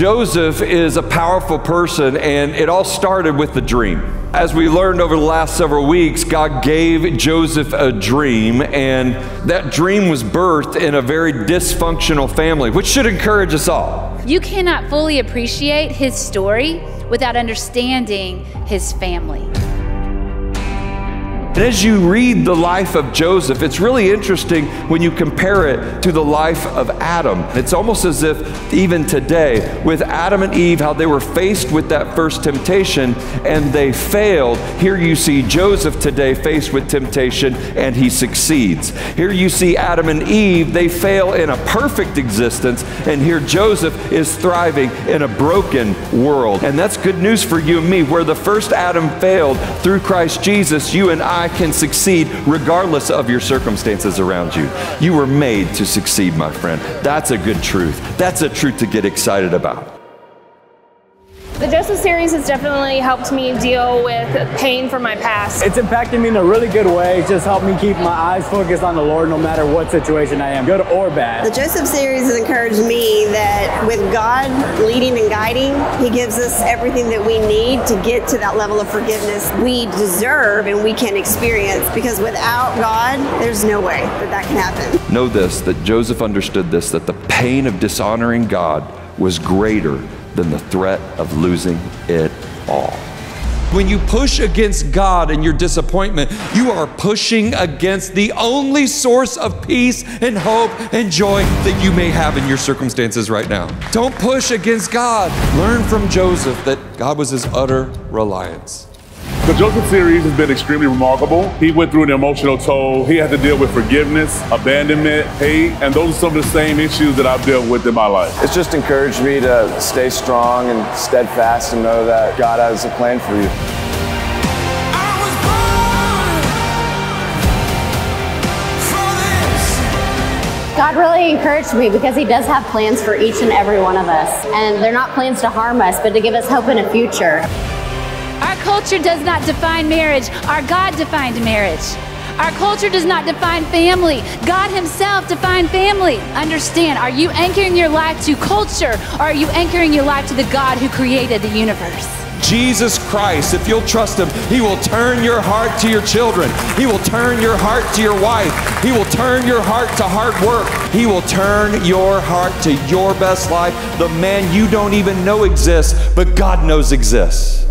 Joseph is a powerful person, and it all started with the dream. As we learned over the last several weeks, God gave Joseph a dream, and that dream was birthed in a very dysfunctional family, which should encourage us all. You cannot fully appreciate his story without understanding his family. And as you read the life of Joseph, it's really interesting when you compare it to the life of Adam. It's almost as if even today, with Adam and Eve, how they were faced with that first temptation and they failed. Here you see Joseph today faced with temptation and he succeeds. Here you see Adam and Eve, they fail in a perfect existence, and here Joseph is thriving in a broken world. And that's good news for you and me. Where the first Adam failed, through Christ Jesus, you and I can succeed regardless of your circumstances around you. You were made to succeed, my friend. That's a good truth. That's a truth to get excited about. The Joseph series has definitely helped me deal with pain from my past. It's impacted me in a really good way. It's just helped me keep my eyes focused on the Lord no matter what situation I am, good or bad. The Joseph series has encouraged me that with God leading and guiding, He gives us everything that we need to get to that level of forgiveness we deserve and we can experience, because without God, there's no way that that can happen. Know this, that Joseph understood this, that the pain of dishonoring God was greater than the threat of losing it all. When you push against God in your disappointment, you are pushing against the only source of peace and hope and joy that you may have in your circumstances right now. Don't push against God. Learn from Joseph that God was his utter reliance. The Joseph series has been extremely remarkable. He went through an emotional toll. He had to deal with forgiveness, abandonment, hate, and those are some of the same issues that I've dealt with in my life. It's just encouraged me to stay strong and steadfast and know that God has a plan for you. God really encouraged me because He does have plans for each and every one of us. And they're not plans to harm us, but to give us hope in a future. Our culture does not define marriage. Our God defined marriage. Our culture does not define family. God Himself defined family. Understand, are you anchoring your life to culture, or are you anchoring your life to the God who created the universe? Jesus Christ, if you'll trust Him, He will turn your heart to your children. He will turn your heart to your wife. He will turn your heart to hard work. He will turn your heart to your best life, the man you don't even know exists, but God knows exists.